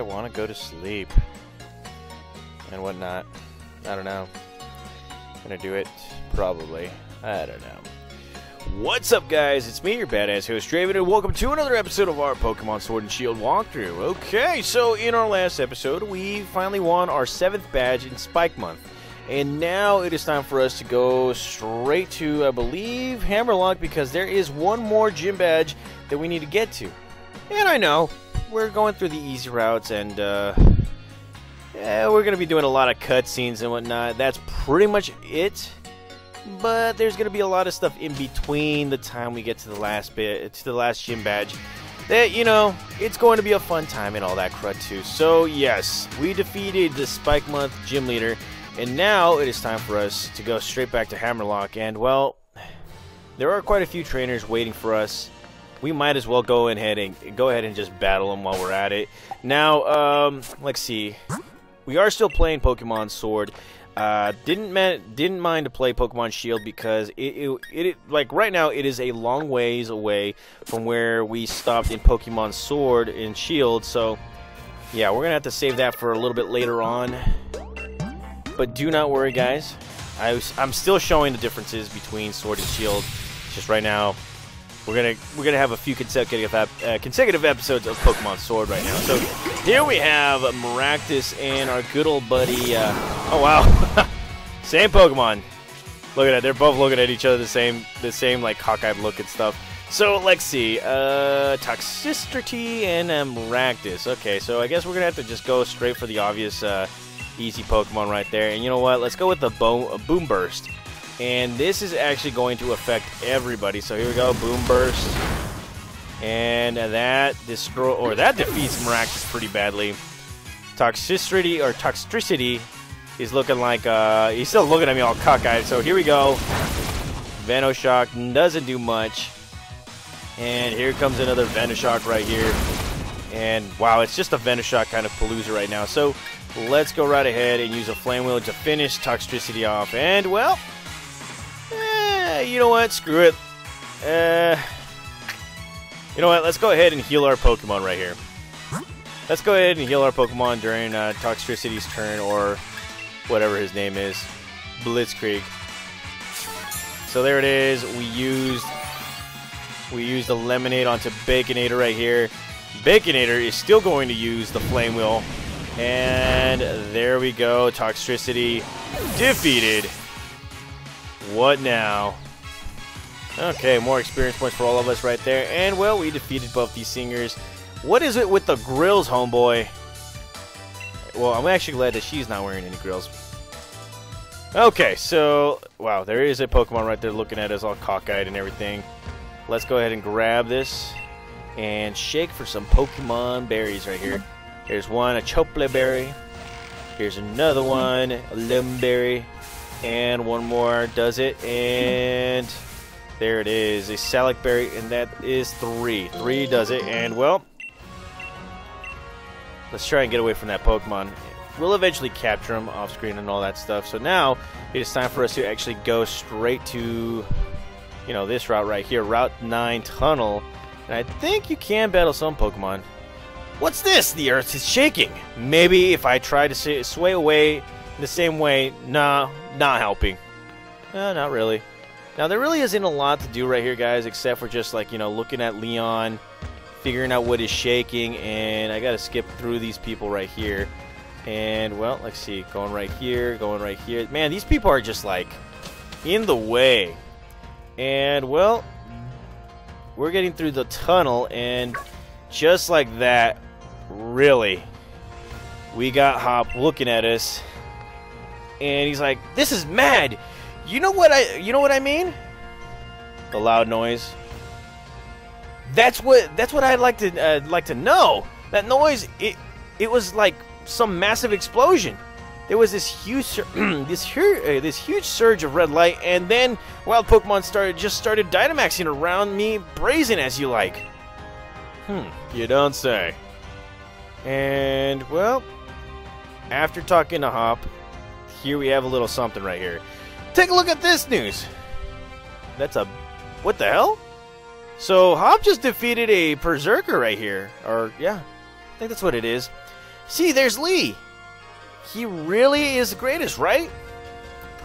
I want to go to sleep and whatnot. I don't know. Gonna do it? Probably. I don't know. What's up, guys? It's me, your badass host, Draven, and welcome to another episode of our Pokemon Sword and Shield walkthrough. Okay, so in our last episode, we finally won our 7th badge in Spikemouth. And now it is time for us to go straight to, I believe, Hammerlocke, because there is one more gym badge that we need to get to. And I know, we're going through the easy routes, and yeah, we're going to be doing a lot of cutscenes and whatnot. That's pretty much it. But there's going to be a lot of stuff in between the time we get to the last bit, to the last gym badge. That, you know, it's going to be a fun time and all that crud too. So yes, we defeated the Spikemouth gym leader, and now it is time for us to go straight back to Hammerlocke. And well, there are quite a few trainers waiting for us. We might as well go ahead and just battle them while we're at it. Now, let's see. We are still playing Pokemon Sword. Didn't mind to play Pokemon Shield because it like right now it is a long ways away from where we stopped in Pokemon Sword and Shield, so yeah, we're gonna have to save that for a little bit later on. But do not worry, guys, I'm still showing the differences between Sword and Shield. Just right now we're gonna have a few consecutive episodes of Pokemon Sword right now. So here we have Maractus and our good old buddy. Oh wow, same Pokemon. Look at that, they're both looking at each other the same like cockeyed look and stuff. So let's see, Toxtricity and Maractus. Okay, so I guess we're gonna have to just go straight for the obvious easy Pokemon right there. And you know what? Let's go with the Boom Burst. And this is actually going to affect everybody. So here we go, Boom Burst. And that defeats Maractus pretty badly. Toxtricity is looking like he's still looking at me all cockeyed. So here we go. Venoshock doesn't do much. And here comes another Venoshock right here. And wow, it's just a Venoshock kind of palooza right now. So let's go right ahead and use a Flame Wheel to finish Toxtricity off. And well, you know what? Screw it. You know what? Let's go ahead and heal our Pokemon right here. Let's go ahead and heal our Pokemon during Toxtricity's turn, or whatever his name is, Blitzkrieg. So there it is. We used the Lemonade onto Baconator right here. Baconator is still going to use the Flame Wheel, and there we go. Toxtricity defeated. What now? Okay, more experience points for all of us right there. And, well, we defeated both these singers. What is it with the grills, homeboy? Well, I'm actually glad that she's not wearing any grills. Okay, so, wow, there is a Pokemon right there looking at us all cockeyed and everything. Let's go ahead and grab this and shake for some Pokemon berries right here. Here's one, a Chopla berry. Here's another one, a Lum berry. And one more does it, and there it is, a Salac berry, and that is 3 does it. And well, let's try and get away from that Pokemon. We'll eventually capture him off screen and all that stuff. So now it is time for us to actually go straight to, you know, this route right here, Route 9 tunnel, and I think you can battle some Pokemon. What's this? The earth is shaking. Maybe if I try to sway away the same way, nah, not helping. No, not really. Now, there really isn't a lot to do right here, guys, except for just, like, you know, looking at Leon, figuring out what is shaking, and I gotta skip through these people right here. And, well, let's see, going right here, going right here. Man, these people are just, like, in the way. And, well, we're getting through the tunnel, and just like that, really, we got Hop looking at us. And he's like, "This is mad. You know what I mean?" The loud noise. That's what I'd like to know. That noise. It was like some massive explosion. There was this huge this huge surge of red light, and then wild Pokemon started Dynamaxing around me, brazen as you like. You don't say. And well, after talking to Hop, here we have a little something right here. Take a look at this news. That's a... what the hell? So Hop just defeated a Berserker right here. Or, yeah, I think that's what it is. See, there's Lee. He really is the greatest, right?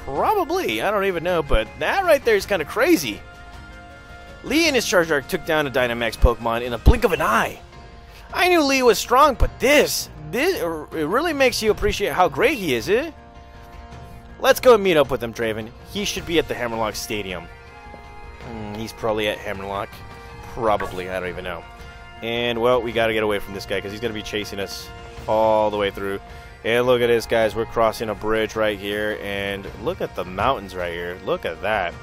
Probably. I don't even know, but that right there is kind of crazy. Lee and his Charge Arc took down a Dynamax Pokemon in a blink of an eye. I knew Lee was strong, but this it really makes you appreciate how great he is, eh? Let's go and meet up with him, Draven. He should be at the Hammerlocke Stadium. He's probably at Hammerlocke. Probably, I don't even know. And, well, we gotta get away from this guy because he's gonna be chasing us all the way through. And look at this, guys. We're crossing a bridge right here. And look at the mountains right here. Look at that.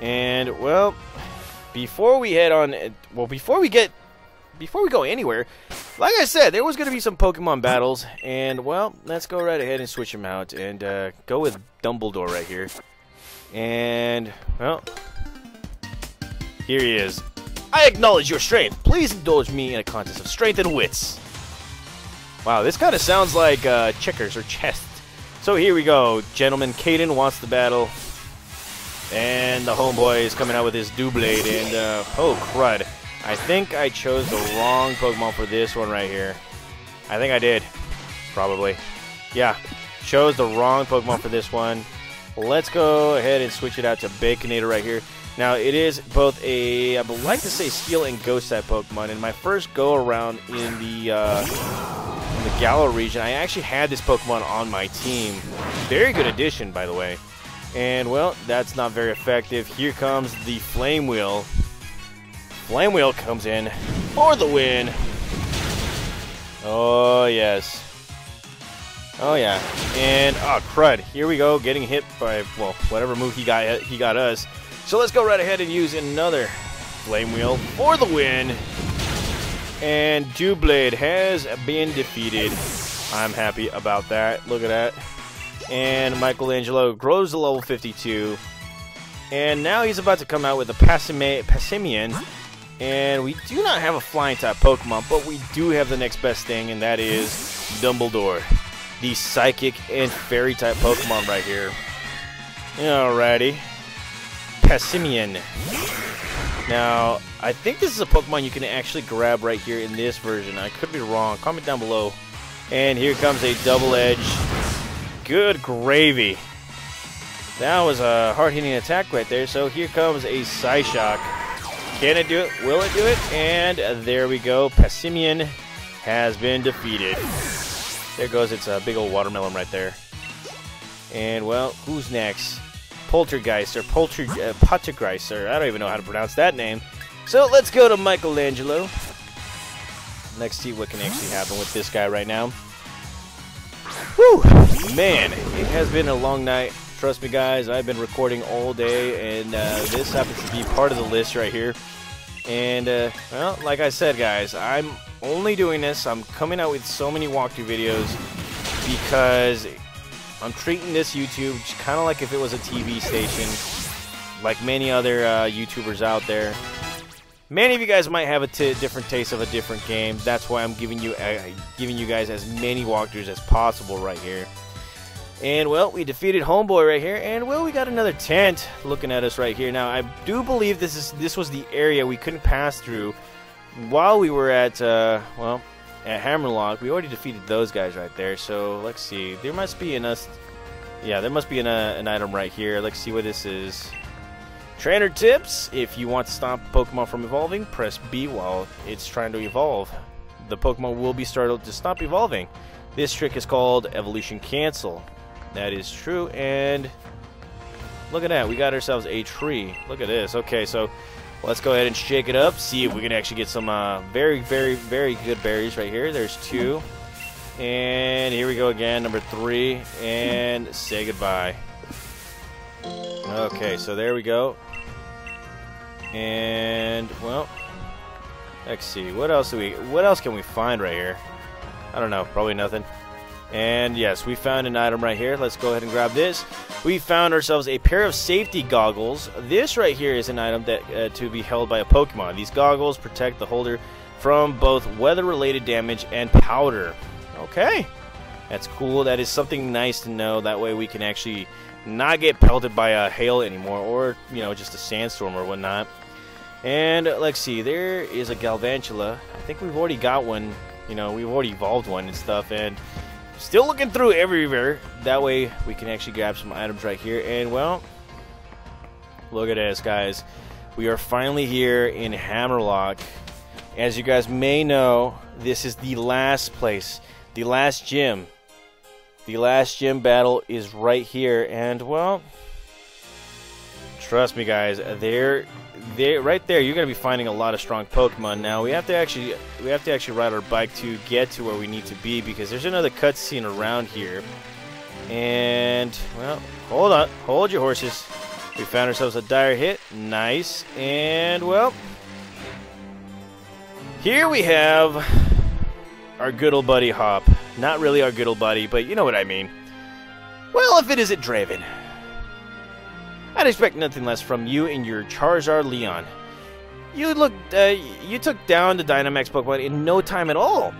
And, well, before we head on... Well, before we go anywhere, like I said, there was going to be some Pokemon battles. And, well, let's go right ahead and switch them out. And go with Dumbledore right here. And, well, here he is. I acknowledge your strength. Please indulge me in a contest of strength and wits. Wow, this kind of sounds like checkers or chess. So here we go, gentlemen. Caden wants the battle. And the homeboy is coming out with his Doublade. And, oh, crud. I think I chose the wrong Pokemon for this one right here. I think I did. Probably. Yeah, chose the wrong Pokemon for this one. Let's go ahead and switch it out to Baconator right here. Now, it is both a, I would like to say, Steel and Ghost type Pokemon. In my first go-around in the Galar region, I actually had this Pokemon on my team. Very good addition, by the way. And, well, that's not very effective. Here comes the Flame Wheel. Flame Wheel comes in for the win. Oh, yes. Oh, yeah. And, oh, crud. Here we go, getting hit by, well, whatever move he got us. So let's go right ahead and use another Flame Wheel for the win. And Doublade has been defeated. I'm happy about that. Look at that. And Michelangelo grows to level 52. And now he's about to come out with a Passimian. And we do not have a flying type Pokemon, but we do have the next best thing, and that is Dumbledore, the psychic and fairy type Pokemon right here. Alrighty. Passimian. Now, I think this is a Pokemon you can actually grab right here in this version. I could be wrong. Comment down below. And here comes a double-edged. Good gravy. That was a hard-hitting attack right there. So here comes a Psy-Shock. Can it do it? Will it do it? And there we go. Passimian has been defeated. There goes its big old watermelon right there. And, well, who's next? Poltergeist or Poltergeist, or I don't even know how to pronounce that name. So let's go to Michelangelo. Let's see what can actually happen with this guy right now. Whew! Man, it has been a long night. Trust me, guys, I've been recording all day, and this happens to be part of the list right here. And, well, like I said, guys, I'm only doing this. I'm coming out with so many walkthrough videos because... I'm treating this YouTube kind of like if it was a TV station, like many other YouTubers out there. Many of you guys might have a different taste of a different game. That's why I'm giving you guys as many walkthroughs as possible right here. And, well, we defeated Homeboy right here, and, well, we got another tent looking at us right here. Now, I do believe this was the area we couldn't pass through while we were at, well... At Hammerlocke, we already defeated those guys right there. So let's see. There must be an item right here. Let's see what this is. Trainer tips. If you want to stop Pokemon from evolving, press B while it's trying to evolve. The Pokemon will be startled to stop evolving. This trick is called evolution cancel. That is true. And look at that. We got ourselves a tree. Look at this. Okay, so. Let's go ahead and shake it up, see if we can actually get some very, very, very good berries right here. There's two. And here we go again, number three. And say goodbye. Okay, so there we go. And, well, let's see. What else can we find right here? I don't know. Probably nothing. And, yes, we found an item right here. Let's go ahead and grab this. We found ourselves a pair of safety goggles. This right here is an item that to be held by a Pokemon. These goggles protect the holder from both weather-related damage and powder. Okay. That's cool. That is something nice to know. That way we can actually not get pelted by a hail anymore or, you know, just a sandstorm or whatnot. And, let's see. There is a Galvantula. I think we've already got one You know, we've already evolved one and stuff, and still looking through everywhere. That way we can actually grab some items right here. And, well, look at this, guys. We are finally here in Hammerlocke. As you guys may know, this is the last place, the last gym. The last gym battle is right here, and, well, trust me, guys, they're right there. You're gonna be finding a lot of strong Pokemon. Now we have to actually ride our bike to get to where we need to be, because there's another cutscene around here. And, well, hold on, hold your horses. We found ourselves a dire hit, nice, and, well, here we have our good old buddy Hop. Not really our good old buddy, but you know what I mean. Well, if it isn't Draven, I'd expect nothing less from you and your Charizard, Leon. You took down the Dynamax Pokemon in no time at all.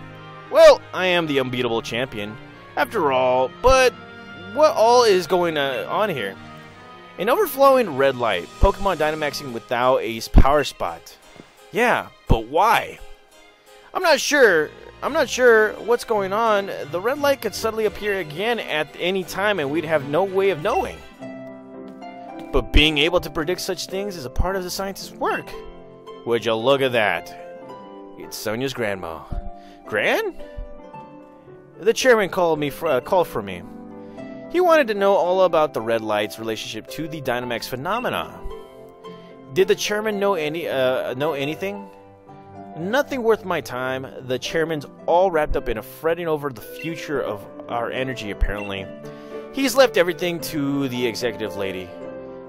Well, I am the unbeatable champion, after all. But what all is going on here? An overflowing red light. Pokemon Dynamaxing without a power spot. Yeah, but why? I'm not sure what's going on. The red light could suddenly appear again at any time, and we'd have no way of knowing. But being able to predict such things is a part of the scientist's work. Would you look at that? It's Sonia's grandma. Gran? The chairman called for me. He wanted to know all about the red light's relationship to the Dynamax phenomena. Did the chairman know anything? Nothing worth my time. The chairman's all wrapped up in a fretting over the future of our energy, apparently. He's left everything to the executive lady.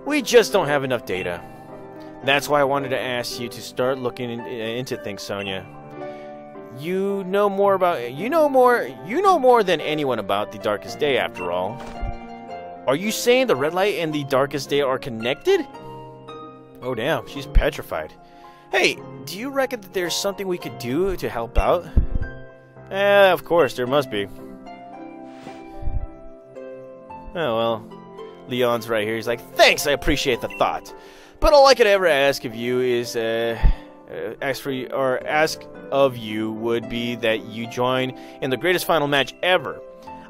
We just don't have enough data. That's why I wanted to ask you to start looking into things, Sonia. You know more than anyone about the Darkest Day, after all. Are you saying the red light and the Darkest Day are connected? Oh damn, she's petrified. Hey, do you reckon that there's something we could do to help out? Eh, of course, there must be. Oh, well. Leon's right here. He's like, thanks, I appreciate the thought. But all I could ever ask of you is, would be that you join in the greatest final match ever.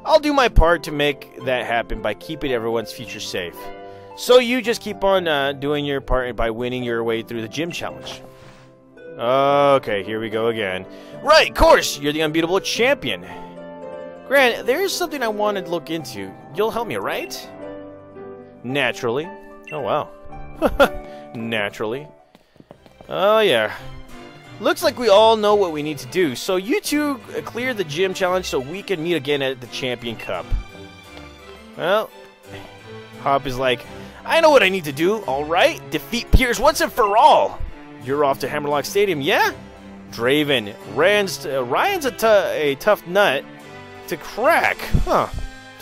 I'll do my part to make that happen by keeping everyone's future safe. So you just keep on doing your part by winning your way through the gym challenge. Okay, here we go again. Right, of course, you're the unbeatable champion. Gran, there is something I wanted to look into. You'll help me, right? Naturally. Oh, wow. Naturally. Oh, yeah. Looks like we all know what we need to do. So you two clear the gym challenge so we can meet again at the Champion Cup. Well, Hop is like, I know what I need to do, alright? Defeat Piers once and for all! You're off to Hammerlocke Stadium, yeah? Draven, Ryan's a tough nut to crack. Huh.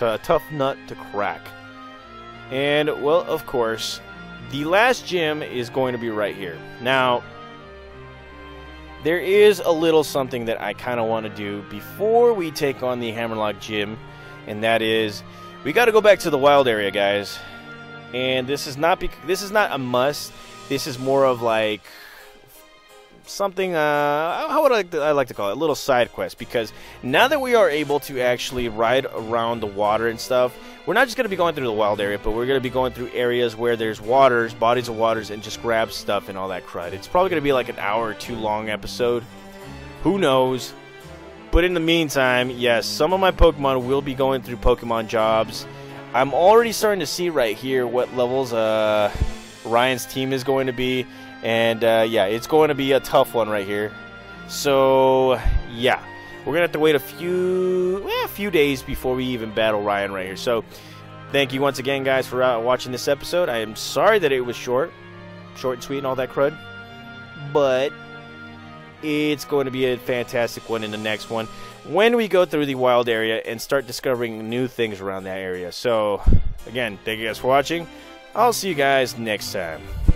A tough nut to crack. And, well, of course, the last gym is going to be right here. Now, there is a little something that I kind of want to do before we take on the Hammerlocke gym, and that is, we got to go back to the wild area, guys. And this is not a must. This is more of like something, how would I like to call it? A little side quest, because now that we are able to actually ride around the water and stuff, we're not just going to be going through the wild area, but we're going to be going through areas where there's waters, bodies of waters, and just grab stuff and all that crud. It's probably going to be like an hour or two long episode. Who knows? But in the meantime, yes, some of my Pokemon will be going through Pokemon jobs. I'm already starting to see right here what levels Ryan's team is going to be. And, yeah, it's going to be a tough one right here. So, yeah, we're going to have to wait a few days before we even battle Ryan right here. So, thank you once again, guys, for watching this episode. I am sorry that it was short and sweet and all that crud. But it's going to be a fantastic one in the next one when we go through the wild area and start discovering new things around that area. So, again, thank you guys for watching. I'll see you guys next time.